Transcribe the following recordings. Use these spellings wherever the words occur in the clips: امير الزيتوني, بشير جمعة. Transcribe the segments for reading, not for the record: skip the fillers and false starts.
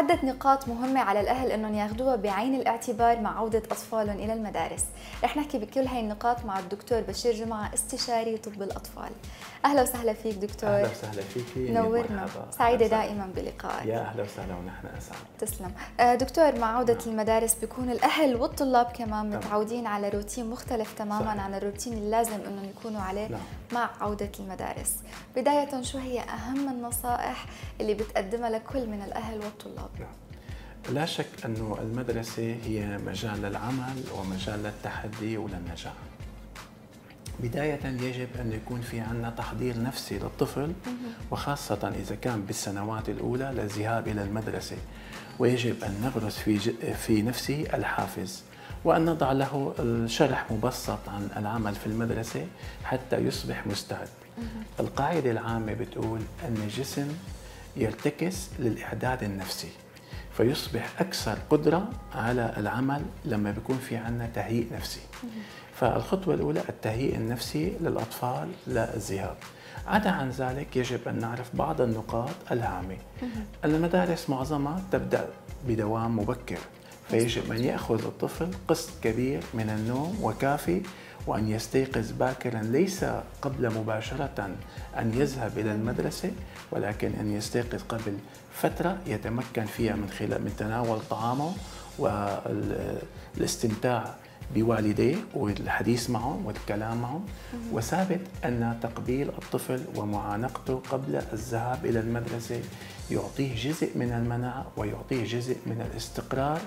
عدة نقاط مهمة على الأهل أنهم ياخدوها بعين الاعتبار مع عودة أطفالهم إلى المدارس. رح نحكي بكل هاي النقاط مع الدكتور بشير جمعة، استشاري طب الأطفال. أهلا وسهلا فيك دكتور. أهلا وسهلا فيكي، نورنا، سعيدة دائما بلقائك. يا أهلا وسهلا ونحن أسعد. تسلم. دكتور، مع عودة المدارس بيكون الأهل والطلاب كمان متعودين على روتين مختلف تماما عن الروتين اللازم أنهم يكونوا عليه مع عودة المدارس. بداية، شو هي أهم النصائح اللي بتقدمها لكل من الأهل والطلاب؟ لا شك أنه المدرسة هي مجال للعمل ومجال للتحدي وللنجاح. بداية يجب أن يكون في عندنا تحضير نفسي للطفل، وخاصة إذا كان بالسنوات الأولى للذهاب إلى المدرسة، ويجب أن نغرس في نفسه الحافز، وأن نضع له شرح مبسط عن العمل في المدرسة حتى يصبح مستعد. القاعدة العامة بتقول أن الجسم يرتكز للإعداد النفسي، فيصبح أكثر قدرة على العمل لما بيكون في عندنا تهيئ نفسي. فالخطوة الأولى التهيئ النفسي للأطفال للذهاب. عدا عن ذلك يجب أن نعرف بعض النقاط الهامة. المدارس معظمها تبدأ بدوام مبكر، فيجب أن يأخذ الطفل قسط كبير من النوم وكافي، وأن يستيقظ باكراً، ليس قبل مباشرة أن يذهب إلى المدرسة، ولكن أن يستيقظ قبل فترة يتمكن فيها من تناول طعامه والاستمتاع بوالديه والحديث معهم والكلام معهم. وثابت أن تقبيل الطفل ومعانقته قبل الذهاب إلى المدرسة يعطيه جزء من المناعة ويعطيه جزء من الاستقرار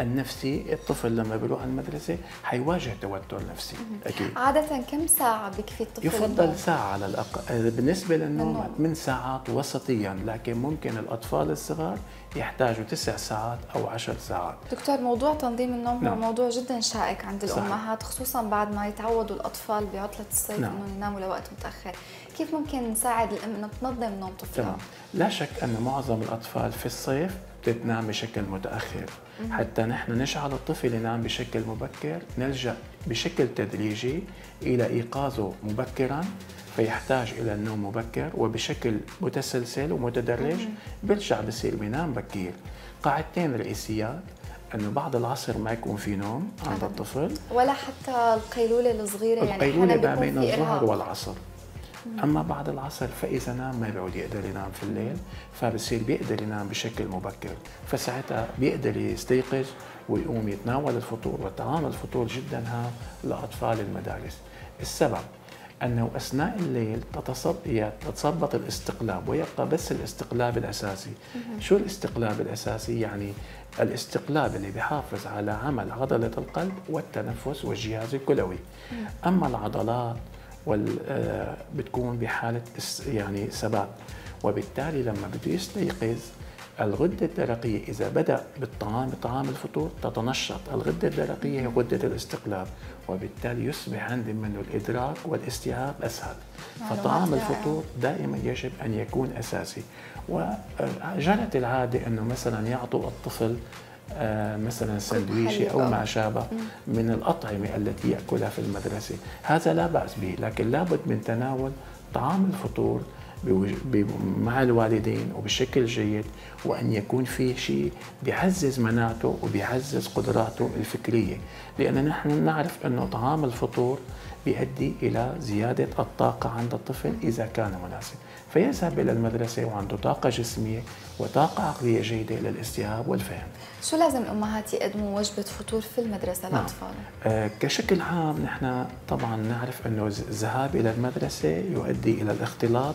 النفسي. الطفل لما بيروح المدرسة حيواجه توتر نفسي أكيد. عادة كم ساعة بكفي الطفل؟ يفضل ساعة على الأقل بالنسبة للنوم، 8 ساعات وسطيا، لكن ممكن الأطفال الصغار يحتاجوا 9 ساعات أو 10 ساعات. دكتور، موضوع تنظيم النوم هو موضوع جدا شائك عند الأمهات، خصوصا بعد ما يتعودوا الأطفال بعطلة الصيف أنهم يناموا لوقت متأخر. كيف ممكن نساعد الأم أن تنظم نوم طفلها؟ لا شك أن معظم الأطفال في الصيف بتنام بشكل متأخر. حتى نحن نجعل الطفل ينام بشكل مبكر، نلجأ بشكل تدريجي إلى إيقاظه مبكراً، فيحتاج إلى النوم مبكر وبشكل متسلسل ومتدرج بيرجع بصير بينام بكير. قاعدتين رئيسيات، أنه بعد العصر ما يكون في نوم عند الطفل، ولا حتى القيلولة الصغيرة، يعني القيلولة بين الظهر والعصر. أما بعد العصر فإذا نام ما بيعود يقدر ينام في الليل، فبصير بيقدر ينام بشكل مبكر، فساعتها بيقدر يستيقظ ويقوم يتناول الفطور، وطعام الفطور جدا هام لأطفال المدارس. السبب أنه أثناء الليل تتثبط الاستقلاب ويبقى بس الاستقلاب الأساسي. شو الاستقلاب الأساسي؟ يعني الاستقلاب اللي بيحافظ على عمل عضلة القلب والتنفس والجهاز الكلوي. أما العضلات بتكون بحالة يعني ثبات، وبالتالي لما بده يستيقظ الغدة الدرقية إذا بدأ بالطعام طعام الفطور تتنشط. الغدة الدرقية هي غدة الاستقلاب، وبالتالي يصبح عندي منه الإدراك والاستيعاب أسهل. فطعام الفطور دائما يجب أن يكون أساسي. وجرت العادة أنه مثلا يعطوا الطفل مثلا سندويشة أو ما شابه من الأطعمة التي يأكلها في المدرسة، هذا لا بأس به، لكن لابد من تناول طعام الفطور مع الوالدين وبشكل جيد، وأن يكون فيه شيء بيعزز مناعته وبيعزز قدراته الفكرية، لأن نحن نعرف أنه طعام الفطور بيؤدي إلى زيادة الطاقة عند الطفل إذا كان مناسب، فيذهب إلى المدرسة وعنده طاقة جسمية وطاقة عقلية جيدة للاستيعاب والفهم. شو لازم الأمهات يقدموا وجبة فطور في المدرسة للأطفال؟ كشكل عام نحن طبعا نعرف أنه الذهاب إلى المدرسة يؤدي إلى الاختلاط،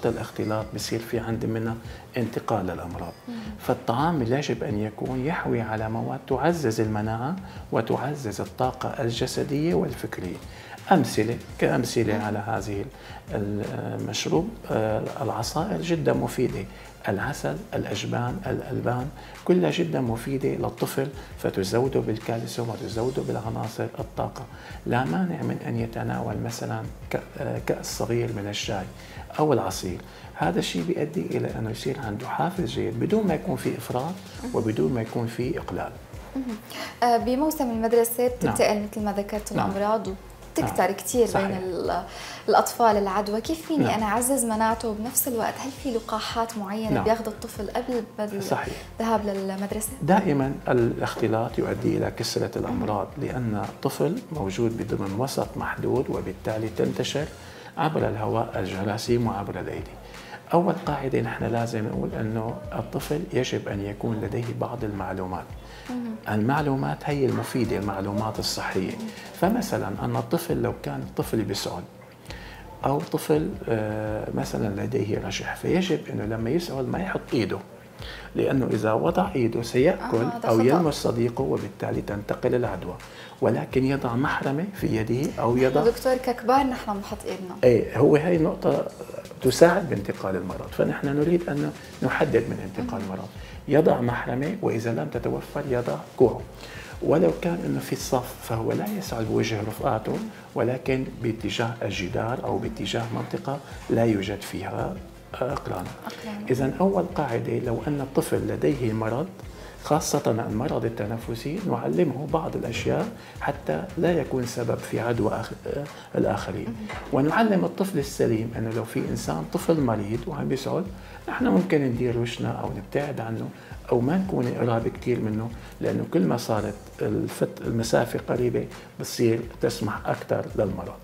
بصير في عندي منها انتقال للأمراض. فالطعام يجب أن يكون يحوي على مواد تعزز المناعة وتعزز الطاقة الجسدية والفكرية. كأمثلة على هذه المشروب، العصائر جدا مفيدة، العسل، الأجبان، الألبان، كلها جدا مفيدة للطفل، فتزوده بالكالسيوم وتزوده بالعناصر الطاقة. لا مانع من أن يتناول مثلا كأس صغير من الشاي أو العصير. هذا الشيء بيؤدي إلى أنه يصير عنده حافز جيد بدون ما يكون في إفراط وبدون ما يكون في إقلال. بموسم المدرسة بتنتقل مثل ما ذكرت الأمراض بتكتر كثير بين الأطفال العدوى، كيف فيني أنا أعزز مناعته وبنفس الوقت هل في لقاحات معينة بياخذ الطفل قبل الذهاب للمدرسة؟ دائما الاختلاط يؤدي إلى كسرة الأمراض، لأن الطفل موجود بضمن وسط محدود وبالتالي تنتشر عبر الهواء الجراثيم وعبر الأيدي. أول قاعدة نحن لازم نقول أنه الطفل يجب أن يكون لديه بعض المعلومات. المعلومات هي المفيدة، المعلومات الصحية. فمثلا أن الطفل لو كان طفل بيسعل أو طفل مثلا لديه رشح، فيجب أنه لما يسعل ما يحط إيده، لأنه إذا وضع إيده سيأكل أو يلمس صديقه وبالتالي تنتقل العدوى، ولكن يضع محرمة في يده أو يضع دكتور ككبار نحن بنحط إيدنا. إيه هو هي نقطة تساعد بانتقال المرض، فنحن نريد أن نحدد من انتقال المرض. يضع محرمة وإذا لم تتوفر يضع كوعه، ولو كان أنه في الصف فهو لا يسعل بوجه رفقاته ولكن باتجاه الجدار أو باتجاه منطقة لا يوجد فيها أقران. إذا أول قاعدة لو أن الطفل لديه مرض خاصة المرض التنفسي نعلمه بعض الأشياء حتى لا يكون سبب في عدوى الآخرين، ونعلم الطفل السليم أنه لو في إنسان طفل مريض وعم بيسعل نحن ممكن ندير وشنا أو نبتعد عنه أو ما نكون قراب كثير منه، لأنه كل ما صارت المسافة قريبة بتصير تسمح أكثر للمرض.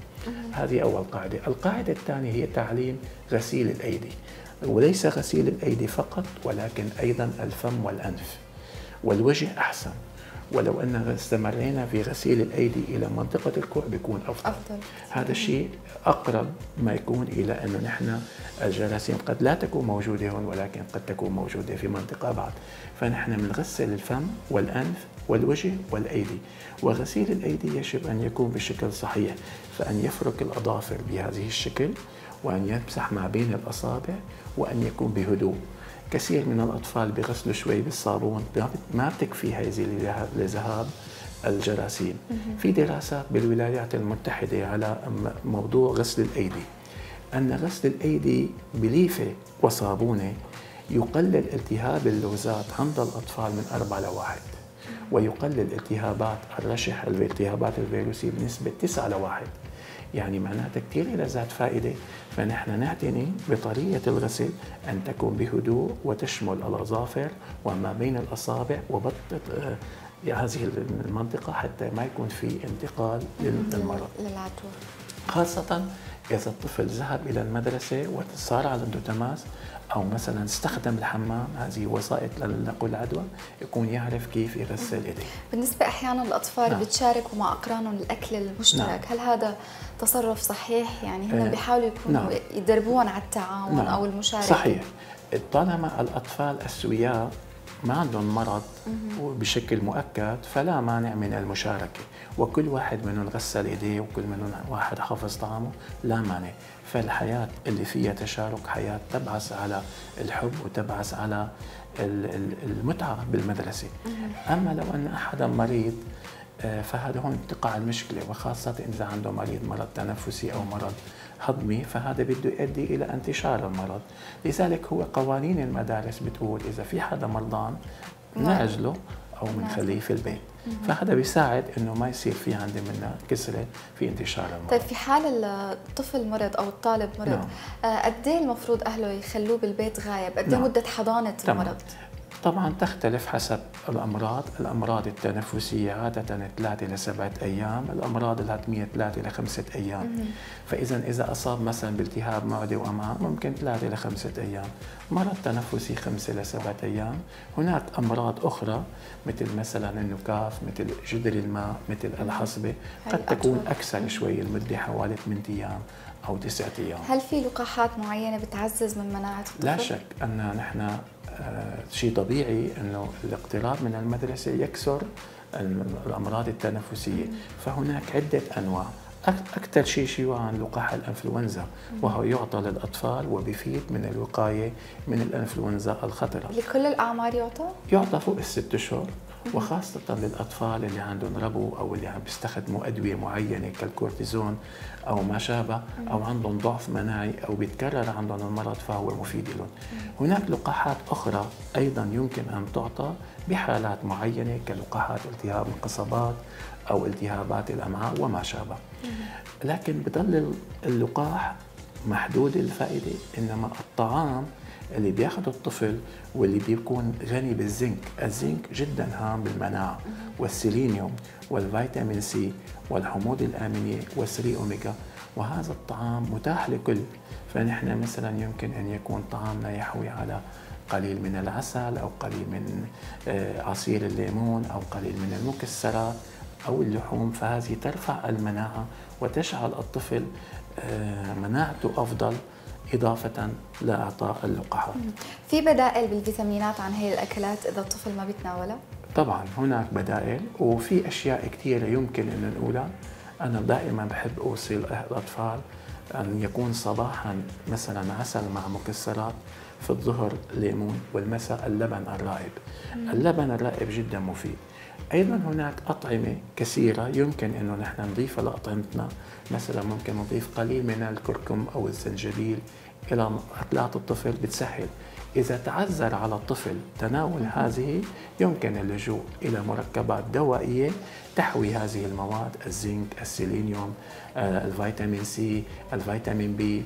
هذه أول قاعدة. القاعدة الثانية هي تعليم غسيل الأيدي، وليس غسيل الأيدي فقط ولكن أيضا الفم والأنف والوجه أحسن، ولو أننا استمرينا في غسيل الأيدي إلى منطقة الكوع بيكون أفضل. هذا الشيء أقرب ما يكون إلى أنه نحن الجراثيم قد لا تكون موجودة هون ولكن قد تكون موجودة في منطقة بعد، فنحن بنغسل الفم والأنف والوجه والأيدي، وغسيل الأيدي يجب أن يكون بشكل صحيح، فأن يفرك الأظافر بهذه الشكل وأن يمسح ما بين الأصابع وأن يكون بهدوء. كثير من الأطفال بغسلوا شوي بالصابون ما بتكفي هذه لذهاب الجراثيم. في دراسات بالولايات المتحدة على موضوع غسل الأيدي، أن غسل الأيدي بليفة وصابونة يقلل التهاب اللوزات عند الأطفال من 4 ل 1، ويقلل التهابات الرشح الالتهابات الفيروسية بنسبة 9 ل 1، يعني معناتها كثير لذات فائدة. فنحن نعتني بطريقة الغسل أن تكون بهدوء وتشمل الأظافر وما بين الأصابع وبطة هذه المنطقة حتى ما يكون في انتقال للمرض للعدوى، خاصة إذا الطفل ذهب إلى المدرسة وصار عنده تماس أو مثلا استخدم الحمام، هذه وسائط لنقل العدوى، يكون يعرف كيف يغسل إيديه. بالنسبة أحيانا الأطفال بيتشاركوا مع أقرانهم الأكل المشترك، هل هذا تصرف صحيح؟ يعني هم بيحاولوا يكونوا يدربوهم على التعاون أو المشاركة. صحيح، طالما الأطفال السوياء ما عندهم مرض بشكل مؤكد فلا مانع من المشاركة، وكل واحد منهم غسل إيديه وكل منهم واحد حافظ طعامه لا مانع. فالحياة اللي فيها تشارك حياة تبعث على الحب وتبعث على المتعة بالمدرسة. أما لو أن أحدا مريض فهذا هون تقع المشكلة، وخاصة إذا عنده مرض تنفسي أو مرض هضمي، فهذا بده يؤدي إلى انتشار المرض. لذلك هو قوانين المدارس بتقول إذا في حدا مرضان نعزله أو منخليه في البيت، فهذا بيساعد إنه ما يصير في عندي منا كسرة في انتشار المرض. طيب في حال الطفل مرض أو الطالب مرض، قد إيه المفروض أهله يخلوه بالبيت غايب؟ قد إيه مدة حضانة المرض؟ طبعا تختلف حسب الأمراض. الأمراض التنفسية عادة 3 ل 7 أيام، الأمراض الهضمية 3 ل 5 أيام. فإذا أصاب مثلا بالتهاب معدة وأمعاء ممكن 3 ل 5 أيام، مرض تنفسي 5 ل 7 أيام. هناك أمراض أخرى مثلا النكاف، مثل جدري الماء، مثل الحصبة، قد تكون أكثر شوي، المدة حوالي 8 أيام أو 9 أيام. هل في لقاحات معينة بتعزز من مناعة الطفل؟ لا شك أن نحن شيء طبيعي أنه الاقتراب من المدرسة يكسر الأمراض التنفسية، فهناك عدة أنواع. أكثر شيء شيوعاً لقاح الإنفلونزا، وهو يعطى للأطفال وبيفيد من الوقاية من الإنفلونزا الخطرة. لكل الأعمار يعطى؟ يعطى فوق ال6 أشهر، وخاصة للأطفال اللي عندهم ربو أو اللي عم بيستخدموا أدوية معينة كالكورتيزون أو ما شابه، أو عندهم ضعف مناعي أو بيتكرر عندهم المرض، فهو مفيد لهم. هناك لقاحات أخرى أيضا يمكن أن تعطى بحالات معينة كلقاحات التهاب القصبات أو التهابات الأمعاء وما شابه. لكن بضل اللقاح محدود الفائده، انما الطعام اللي بياخده الطفل واللي بيكون غني بالزنك، الزنك جدا هام بالمناعه، والسيلينيوم والفيتامين سي والحموض الامينيه والثري اوميجا، وهذا الطعام متاح لكل. فنحن مثلا يمكن ان يكون طعامنا يحوي على قليل من العسل او قليل من عصير الليمون او قليل من المكسرات او اللحوم، فهذه ترفع المناعه وتجعل الطفل مناعته افضل، اضافه لاعطاء اللقاحات. في بدائل بالفيتامينات عن هي الاكلات اذا الطفل ما بيتناولها؟ طبعا هناك بدائل، وفي اشياء كثيره يمكن ان نقولها. انا دائما بحب اوصل الاطفال ان يكون صباحا مثلا عسل مع مكسرات، في الظهر ليمون، والمساء اللبن الرائب. اللبن الرائب جدا مفيد. ايضا هناك اطعمه كثيره يمكن انه نحن نضيفها لاطعمتنا، مثلا ممكن نضيف قليل من الكركم او الزنجبيل الى اكلات الطفل، بتسهل. اذا تعذر على الطفل تناول هذه، يمكن اللجوء الى مركبات دوائيه تحوي هذه المواد، الزنك، السيلينيوم، الفيتامين سي، الفيتامين بي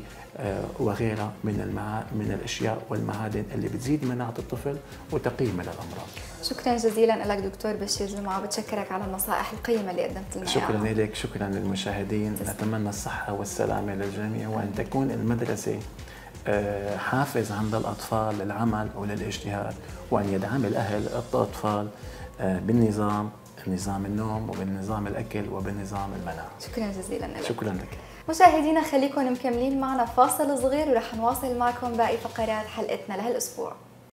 وغيرها من الاشياء والمعادن اللي بتزيد مناعه الطفل وتقيه من الامراض. شكرا جزيلا لك دكتور بشير جمعة، بتشكرك على النصائح القيمه اللي قدمت لنا. شكرا لك، شكرا للمشاهدين، نتمنى الصحه والسلامه للجميع، وان تكون المدرسه حافز عند الأطفال للعمل وللاجتهاد، وأن يدعم الأهل الأطفال بالنظام، نظام النوم وبالنظام الأكل وبالنظام المناعة. شكرا جزيلا لك. شكرا لك. مشاهدينا خليكم مكملين معنا فاصل صغير، ورح نواصل معكم باقي فقرات حلقتنا لهالأسبوع.